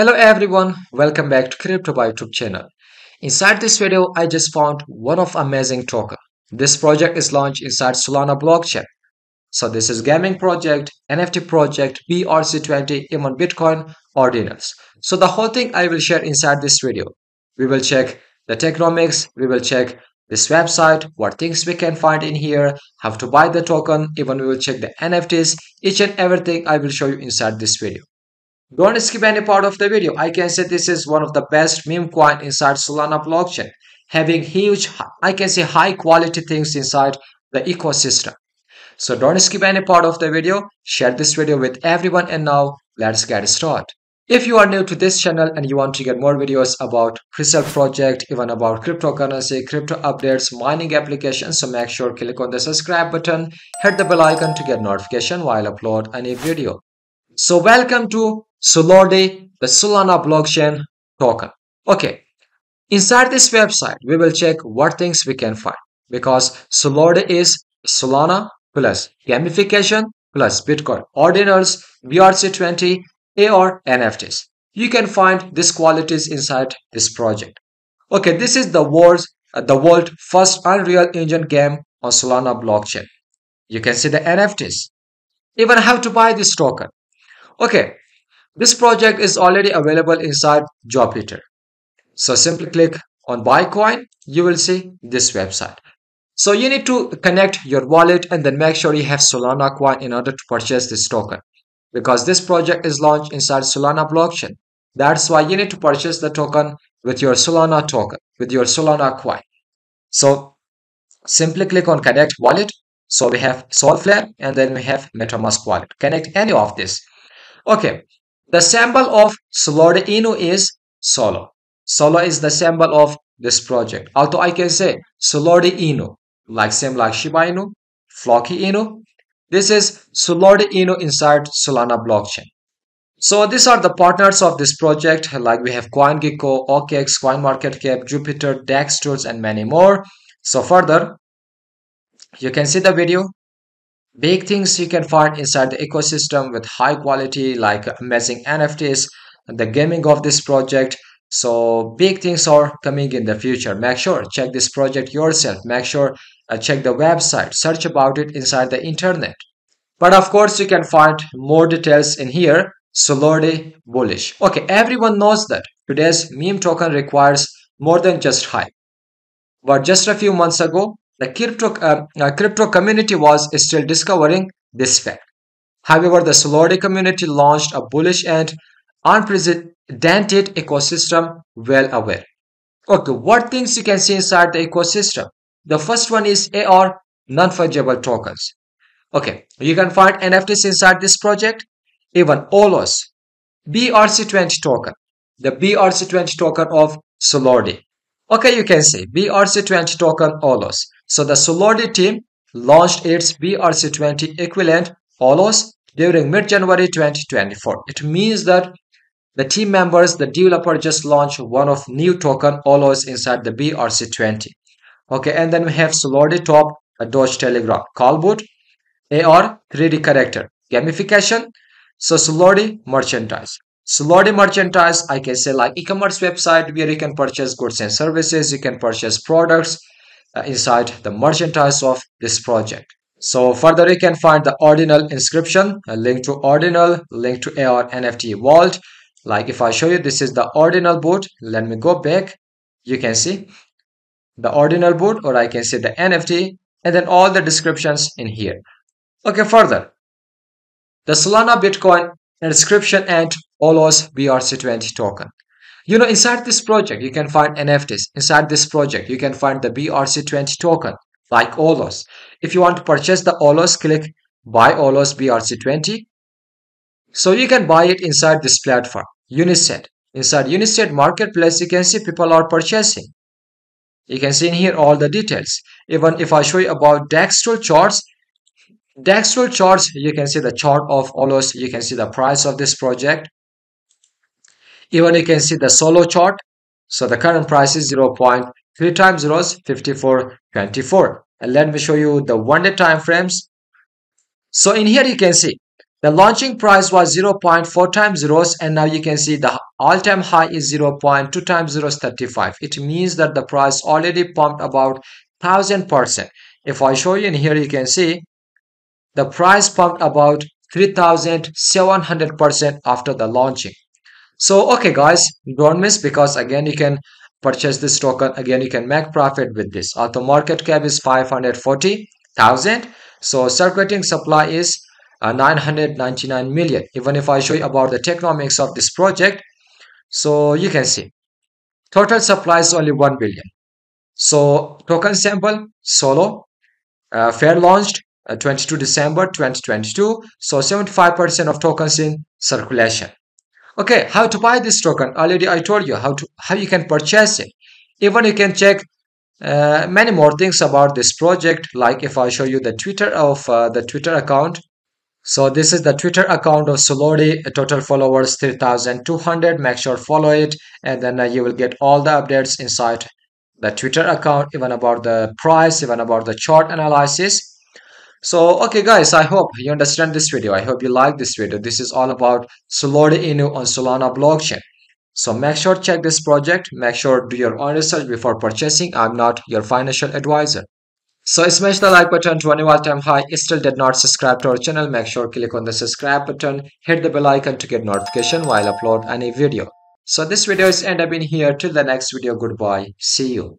Hello everyone, welcome back to Crypto by YouTube channel. Inside this video, I just found one of amazing token. This project is launched inside Solana blockchain. So this is gaming project, NFT project, BRC20, even Bitcoin ordinals. So the whole thing I will share inside this video. We will check the technomics, we will check this website, what things we can find in here, how to buy the token, even we will check the NFTs, each and everything I will show you inside this video. Don't skip any part of the video. I can say this is one of the best meme coin inside Solana blockchain, having huge, I can say high quality things inside the ecosystem. So don't skip any part of the video, share this video with everyone, and now let's get started. If you are new to this channel and you want to get more videos about research project, even about cryptocurrency, crypto updates, mining applications, so make sure click on the subscribe button, hit the bell icon to get notification while upload any video. So welcome to Solordi, the Solana blockchain token. Okay, inside this website, we will check what things we can find, because Solordi is Solana plus gamification plus Bitcoin ordinals, BRC20, AR NFTs. You can find these qualities inside this project. Okay, this is the world's first Unreal Engine game on Solana blockchain. You can see the NFTs, even how to buy this token. Okay. This project is already available inside Jupiter. So simply click on buy coin. You will see this website. So you need to connect your wallet and then make sure you have Solana coin in order to purchase this token, because this project is launched inside Solana blockchain. That's why you need to purchase the token with your Solana token, with your Solana coin. So simply click on connect wallet. So we have solflare and then we have MetaMask wallet. Connect any of this. Okay. The symbol of Solordi Inu is Solo. Solo is the symbol of this project. Although I can say Solordi Inu, like same like Shiba Inu, Floki Inu. This is Solordi Inu inside Solana blockchain. So these are the partners of this project. Like we have CoinGecko, OKX, CoinMarketCap, Jupiter, DexTools, and many more. So further, you can see the video. Big things you can find inside the ecosystem with high quality, like amazing NFTs, the gaming of this project. So big things are coming in the future. Make sure check this project yourself. Make sure check the website, search about it inside the internet. But of course, you can find more details in here. Solordi bullish. Okay, everyone knows that today's meme token requires more than just hype. But just a few months ago, the crypto community was still discovering this fact. However, the Solordi community launched a bullish and unprecedented ecosystem well aware. Okay, what things you can see inside the ecosystem? The first one is AR non-fungible tokens. Okay, you can find NFTs inside this project, even OLOS, BRC20 token, the BRC20 token of Solordi. Okay, you can see BRC20 token OLOS. So the Solordi team launched its BRC20 equivalent OLOS during mid-January 2024. It means that the team members, the developer just launched one of new token OLOS inside the BRC20. Okay, and then we have Solordi top, a Doge Telegram, Callboot, AR 3D character, gamification. So Solordi merchandise. Solordi merchandise, I can say like e-commerce website where you can purchase goods and services, you can purchase products inside the merchandise of this project. So further you can find the ordinal inscription, a link to ordinal, link to AR NFT vault. Like if I show you, this is the ordinal boot. Let me go back. You can see the ordinal boot, or I can say the NFT, and then all the descriptions in here. Okay, further. The Solana Bitcoin inscription and OLOS BRC20 token. You know, inside this project you can find NFTs. Inside this project you can find the BRC20 token like OLOS. If you want to purchase the OLOS, click buy OLOS BRC20. So you can buy it inside this platform, Uniset. Inside Uniset marketplace you can see people are purchasing. You can see in here all the details. Even if I show you about DexTools charts, DexTools charts, you can see the chart of OLOS, you can see the price of this project. Even you can see the Solo chart. So the current price is 0.3 times rose, 54.24. And let me show you the 1 day time frames. So in here you can see The launching price was 0.4 times zeros, and now you can see the all-time high is 0.2 times zeros 35. It means that the price already pumped about 1000%. If I show you in here, you can see the price pumped about 3700% after the launching. So okay guys, don't miss, because again you can purchase this token, again you can make profit with this. Although market cap is 540,000, so circulating supply is 999 million. Even if I show you about the economics of this project, so you can see total supply is only 1 billion. So token sample Solo, fair launched 22 December 2022. So 75% of tokens in circulation. Okay, how to buy this token? Already I told you how you can purchase it. Even you can check many more things about this project. Like if I show you the Twitter of the Twitter account. So this is the Twitter account of Solordi, total followers 3200. Make sure follow it, and then you will get all the updates inside the Twitter account, even about the price, even about the chart analysis. So okay guys, I hope you understand this video. I hope you like this video. This is all about Solordi Inu on Solana blockchain. So make sure check this project, make sure do your own research before purchasing. I'm not your financial advisor. So smash the like button to an all-time high. If still did not subscribe to our channel, make sure click on the subscribe button, hit the bell icon to get notification while upload any video. So this video is end up in here. Till the next video, goodbye, see you.